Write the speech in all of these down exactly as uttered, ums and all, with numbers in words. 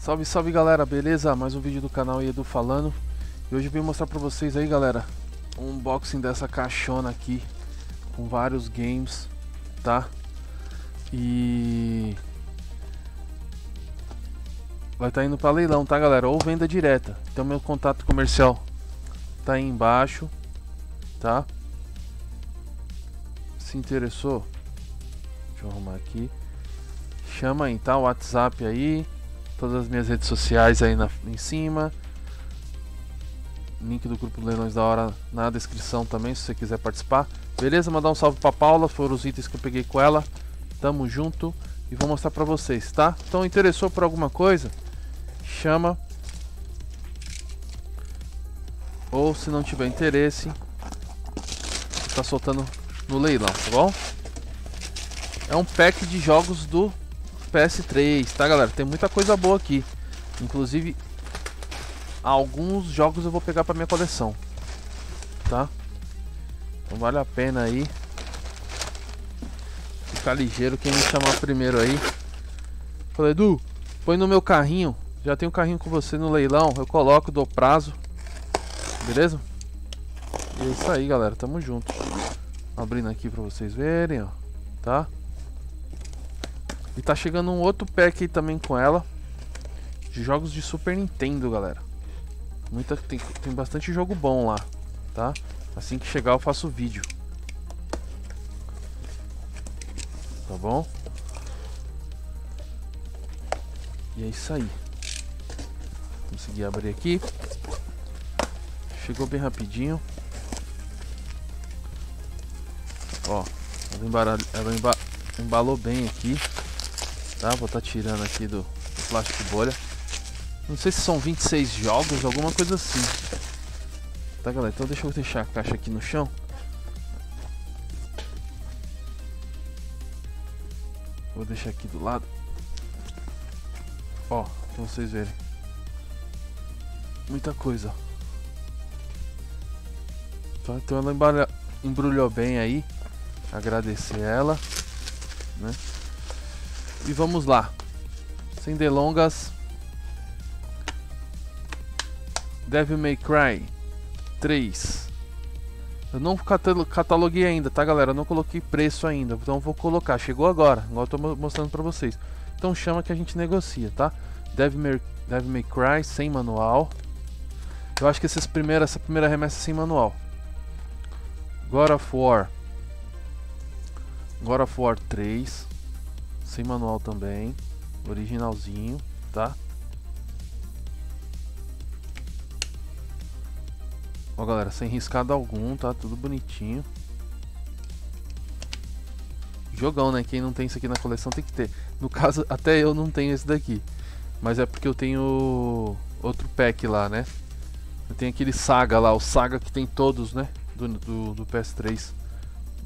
Salve, salve galera, beleza? Mais um vídeo do canal Edu falando. E hoje eu vim mostrar pra vocês aí galera, um unboxing dessa caixona aqui, com vários games, tá? E... vai estar indo pra leilão, tá galera? Ou venda direta. Então meu contato comercial tá aí embaixo, tá? Se interessou? Deixa eu arrumar aqui. Chama aí, tá? O WhatsApp aí. Todas as minhas redes sociais aí na, em cima. Link do grupo Leilões da Hora na descrição também, se você quiser participar. Beleza? Mandar um salve pra Paula. Foram os itens que eu peguei com ela. Tamo junto. E vou mostrar pra vocês, tá? Então, interessou por alguma coisa? Chama. Ou se não tiver interesse, tá soltando no leilão, tá bom? É um pack de jogos do P S três, tá galera? Tem muita coisa boa aqui. Inclusive, alguns jogos eu vou pegar pra minha coleção, tá? Então vale a pena aí ficar ligeiro. Quem me chamar primeiro aí, falei, Edu, põe no meu carrinho. Já tem um carrinho com você no leilão. Eu coloco, dou prazo. Beleza? E é isso aí galera, tamo junto. Abrindo aqui pra vocês verem, ó, tá? E tá chegando um outro pack aí também com ela, de jogos de Super Nintendo, galera. Muita, tem, tem bastante jogo bom lá, tá? Assim que chegar eu faço o vídeo, tá bom? E é isso aí. Consegui abrir aqui. Chegou bem rapidinho. Ó, ela, embaralha, ela emba, embalou bem aqui. Tá, vou estar tá tirando aqui do, do plástico bolha. Não sei se são vinte e seis jogos, alguma coisa assim. Tá galera, então deixa eu deixar a caixa aqui no chão. Vou deixar aqui do lado. Ó, pra vocês verem. Muita coisa. Tá, então ela embalha, embrulhou bem aí. Agradecer ela, né? E vamos lá, sem delongas. Devil May Cry três. Eu não cataloguei ainda, tá galera? Eu não coloquei preço ainda, então eu vou colocar. Chegou agora, igual eu tô mostrando pra vocês. Então chama que a gente negocia, tá? Devil May, Devil May Cry sem manual. Eu acho que essas primeiras, essa primeira remessa é sem manual. God of War. God of War três. Sem manual também, originalzinho, tá? Ó galera, sem riscado algum, tá? Tudo bonitinho. Jogão, né? Quem não tem isso aqui na coleção tem que ter. No caso, até eu não tenho esse daqui. Mas é porque eu tenho outro pack lá, né? Eu tenho aquele Saga lá, o Saga que tem todos, né? Do, do, do P S três,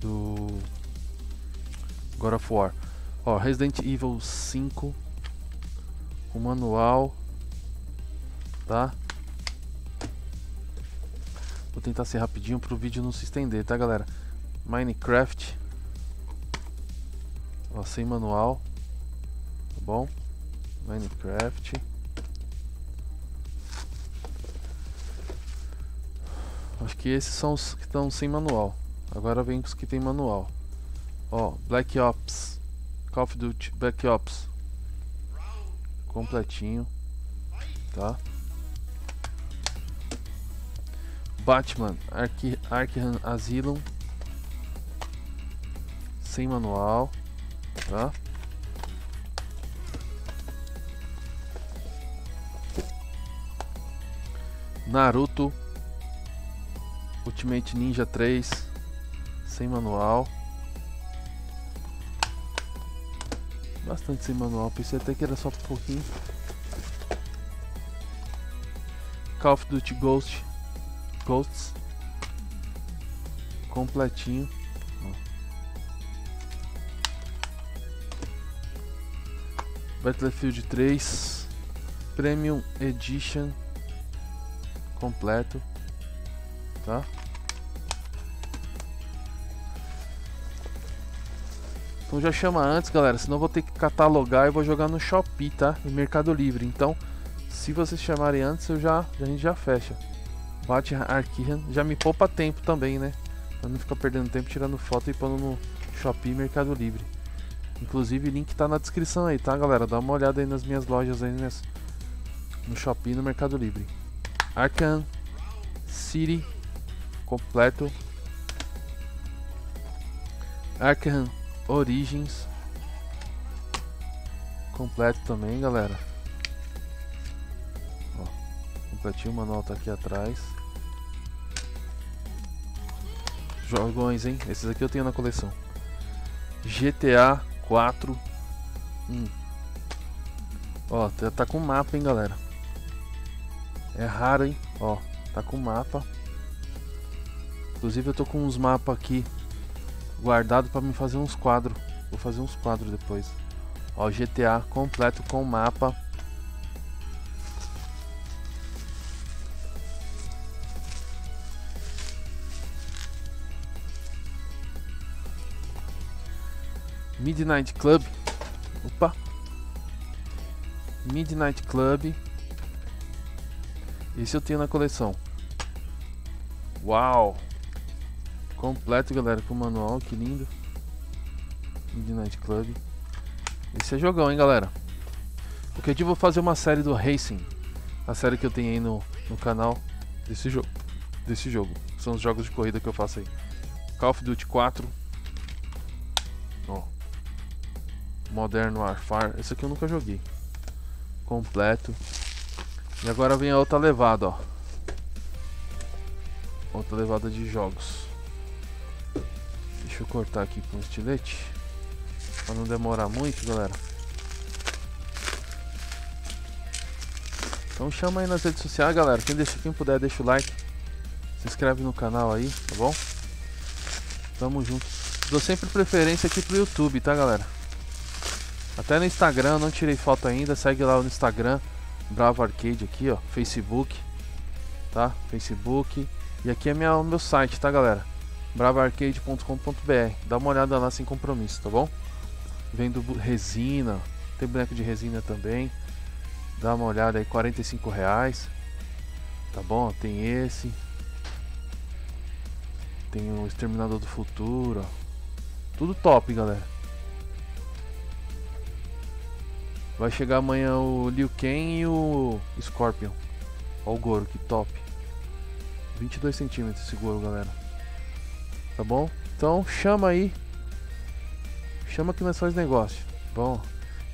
do God of War. Ó, Resident Evil cinco, o manual, tá? Vou tentar ser rapidinho pro vídeo não se estender, tá galera? Minecraft, ó, sem manual, tá bom? Minecraft. Acho que esses são os que estão sem manual. Agora vem os que tem manual. Ó, Black Ops. Call of Duty Black Ops completinho, tá? Batman Arkham Asylum sem manual, tá? Naruto Ultimate Ninja três sem manual. Bastante sem manual, pensei até que era só um pouquinho. Call of Duty Ghost Ghosts completinho. Battlefield três Premium Edition completo, tá? Então já chama antes, galera, senão eu vou ter que catalogar e vou jogar no Shopee, tá? No Mercado Livre. Então, se vocês chamarem antes, eu já, a gente já fecha. Bate Arkham, já me poupa tempo também, né? Pra não ficar perdendo tempo tirando foto e pondo no Shopee, Mercado Livre. Inclusive, o link tá na descrição aí, tá, galera? Dá uma olhada aí nas minhas lojas aí, minhas... no Shopee, no Mercado Livre. Arkham City completo. Arkham Origins completo também, galera. Ó, completinho, o manual tá aqui atrás. Jogões, hein? Esses aqui eu tenho na coleção. G T A quatro. Hum. Ó, tá com mapa, hein, galera. É raro, hein? Ó, tá com mapa. Inclusive eu tô com uns mapas aqui guardado para me fazer uns quadros. Vou fazer uns quadros depois. Ó, G T A completo com mapa. Midnight Club. Opa. Midnight Club. Esse eu tenho na coleção. Uau! Completo, galera, com o manual, que lindo. Midnight Club. Esse é jogão, hein, galera. Porque eu vou fazer uma série do Racing. A série que eu tenho aí no, no canal desse jogo. Desse jogo. São os jogos de corrida que eu faço aí. Call of Duty quatro. Ó. Modern Warfare. Esse aqui eu nunca joguei. Completo. E agora vem a outra levada, ó. Outra levada de jogos. Deixa eu cortar aqui com o estilete, para não demorar muito, galera. Então chama aí nas redes sociais, galera. Quem, deixa, quem puder, deixa o like. Se inscreve no canal aí, tá bom? Tamo junto. Dou sempre preferência aqui pro YouTube, tá, galera? Até no Instagram, não tirei foto ainda. Segue lá no Instagram. Bravo Arcade aqui, ó, Facebook, tá? Facebook. E aqui é minha, o meu site, tá, galera? Bravo Arcade ponto com ponto br. Dá uma olhada lá sem compromisso, tá bom? Vendo resina. Tem boneco de resina também. Dá uma olhada aí, quarenta e cinco reais. Tá bom? Tem esse. Tem o Exterminador do Futuro. Tudo top, galera. Vai chegar amanhã o Liu Kang e o Scorpion. Ó o Goro, que top. Vinte e dois centímetros esse Goro, galera. Tá bom? Então chama aí. Chama que nós faz negócio. Bom,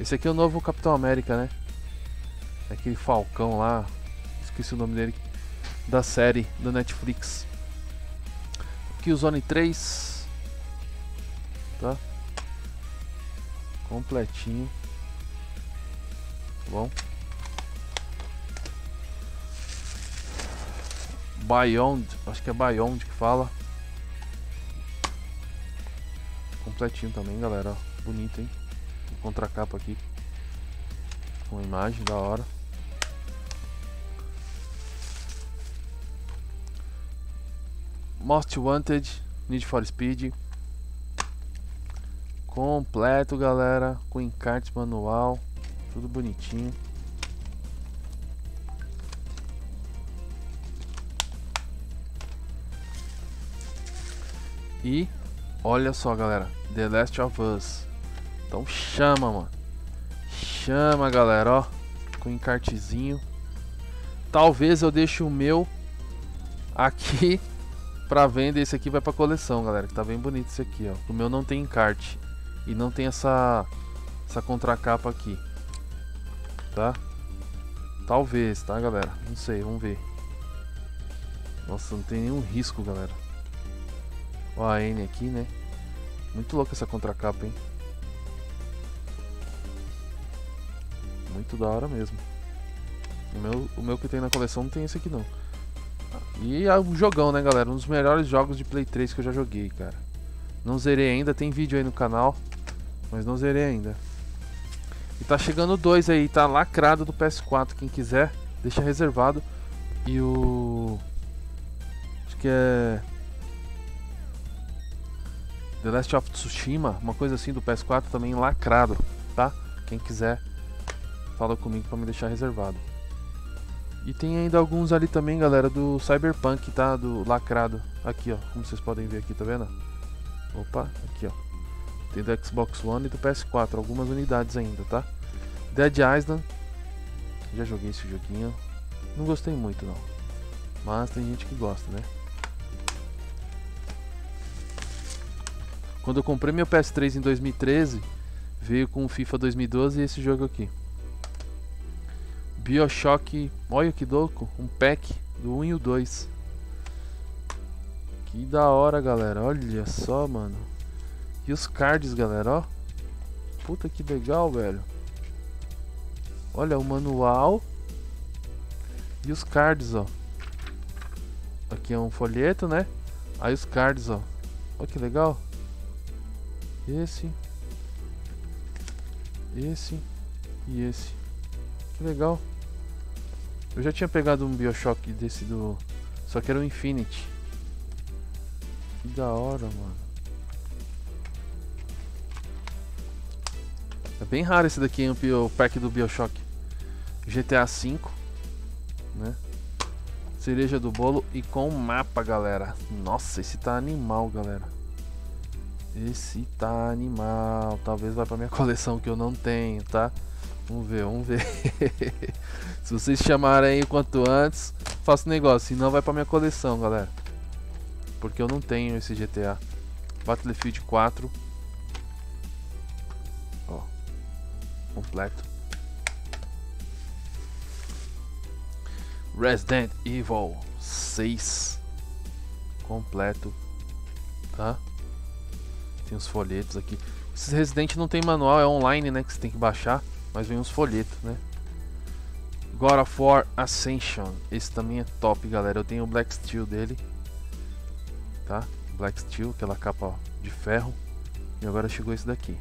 esse aqui é o novo Capitão América, né? Aquele falcão lá. Esqueci o nome dele. Da série, da Netflix. Killzone três. Tá? Completinho. Bom, Beyond, acho que é Beyond que fala. Completinho também, galera. Ó, bonito, hein? Contra capa aqui com imagem da hora. Most Wanted, Need for Speed. Completo, galera, com encarte manual. Tudo bonitinho. E olha só, galera, The Last of Us. Então chama, mano. Chama, galera, ó. Com encartezinho. Talvez eu deixe o meu aqui pra venda. Esse aqui vai pra coleção, galera, que tá bem bonito esse aqui, ó. O meu não tem encarte. E não tem essa, essa contracapa aqui. Tá? Talvez, tá, galera? Não sei, vamos ver. Nossa, não tem nenhum risco, galera. Ó a N aqui, né? Muito louca essa contracapa, hein? Muito da hora mesmo. O meu, o meu que tem na coleção não tem esse aqui, não. E é um jogão, né, galera? Um dos melhores jogos de Play três que eu já joguei, cara. Não zerei ainda, tem vídeo aí no canal, mas não zerei ainda. E tá chegando dois aí, tá lacrado do P S quatro. Quem quiser, deixa reservado. E o... acho que é... The Last of Tsushima, uma coisa assim do P S quatro também lacrado, tá? Quem quiser, fala comigo pra me deixar reservado. E tem ainda alguns ali também, galera, do Cyberpunk, tá? Do lacrado. Aqui, ó, como vocês podem ver aqui, tá vendo? Opa, aqui, ó. Tem do Xbox One e do P S quatro, algumas unidades ainda, tá? Dead Island. Já joguei esse joguinho. Não gostei muito, não. Mas tem gente que gosta, né? Quando eu comprei meu P S três em dois mil e treze, veio com o FIFA dois mil e doze e esse jogo aqui. BioShock, olha que louco, um pack do um e o dois. Que da hora, galera, olha só, mano. E os cards, galera, ó. Puta que legal, velho. Olha o manual. E os cards, ó. Aqui é um folheto, né? Aí os cards, ó. Olha que legal. Esse. Esse. E esse. Que legal. Eu já tinha pegado um BioShock desse do... Só que era o Infinity. Que da hora, mano. É bem raro esse daqui, hein, o pack do BioShock. G T A cinco, né? Cereja do bolo e com mapa, galera. Nossa, esse tá animal, galera. Esse tá animal. Talvez vá pra minha coleção que eu não tenho, tá? Vamos ver, vamos ver. Se vocês chamarem o quanto antes, faço negócio. Senão vai pra minha coleção, galera. Porque eu não tenho esse G T A. Battlefield quatro. Ó. Completo. Resident Evil seis. Completo. Tá? Tem os folhetos aqui. Esses Resident não tem manual, é online, né? Que você tem que baixar. Mas vem uns folhetos, né? God of War Ascension. Esse também é top, galera. Eu tenho o Black Steel dele. Tá? Black Steel, aquela capa, ó, de ferro. E agora chegou esse daqui.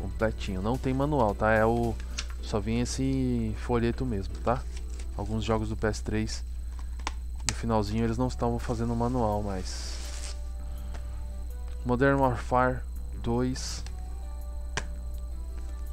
Completinho. Não tem manual, tá? É o... Só vem esse folheto mesmo, tá? Alguns jogos do P S três. No finalzinho eles não estavam fazendo manual mais. Modern Warfare dois.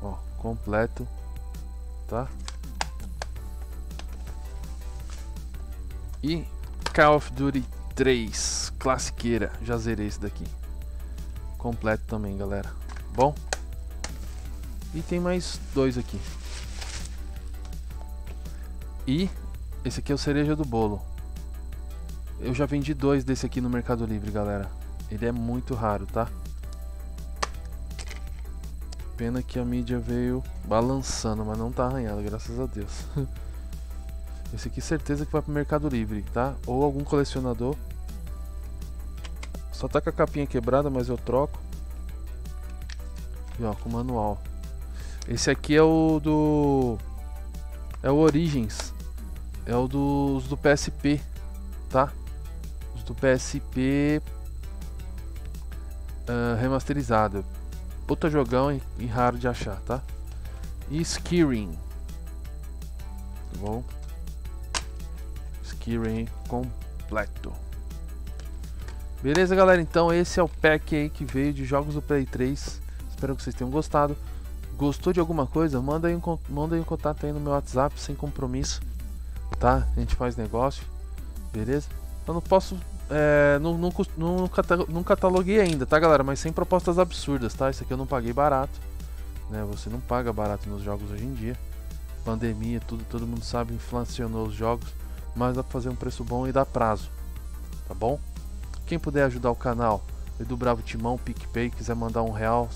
Ó, completo. Tá? E Call of Duty três. Classiqueira. Já zerei esse daqui. Completo também, galera. Bom? E tem mais dois aqui. E esse aqui é o cereja do bolo. Eu já vendi dois desse aqui no Mercado Livre, galera. Ele é muito raro, tá? Pena que a mídia veio balançando, mas não tá arranhado, graças a Deus. Esse aqui certeza que vai pro Mercado Livre, tá? Ou algum colecionador. Só tá com a capinha quebrada, mas eu troco. E ó, com o manual. Esse aqui é o do... É o Origins. É o dos do P S P, tá? Os do P S P... Uh, remasterizado. Puta jogão e, e raro de achar, tá? E Skiering. Tá bom? Skiering completo. Beleza, galera? Então esse é o pack aí que veio de jogos do Play três. Espero que vocês tenham gostado. Gostou de alguma coisa? Manda aí um, manda aí um contato aí no meu WhatsApp, sem compromisso, tá? A gente faz negócio. Beleza? Eu não posso... É, não, não, não, não cataloguei ainda, tá, galera? Mas sem propostas absurdas, tá? Isso aqui eu não paguei barato, né? Você não paga barato nos jogos hoje em dia. Pandemia, tudo, todo mundo sabe, inflacionou os jogos. Mas dá pra fazer um preço bom e dá prazo, tá bom? Quem puder ajudar o canal, Edu Bravo Timão, PicPay, quiser mandar um real,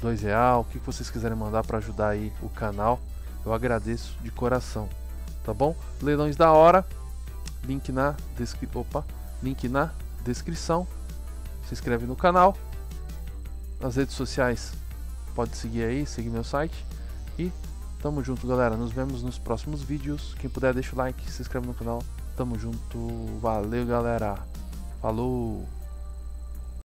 dois real, o que vocês quiserem mandar pra ajudar aí o canal, eu agradeço de coração, tá bom? Leilões da Hora, link na descrição. Opa! Link na descrição. Se inscreve no canal. Nas redes sociais, pode seguir aí, seguir meu site. E tamo junto, galera. Nos vemos nos próximos vídeos. Quem puder, deixa o like, se inscreve no canal. Tamo junto. Valeu, galera. Falou!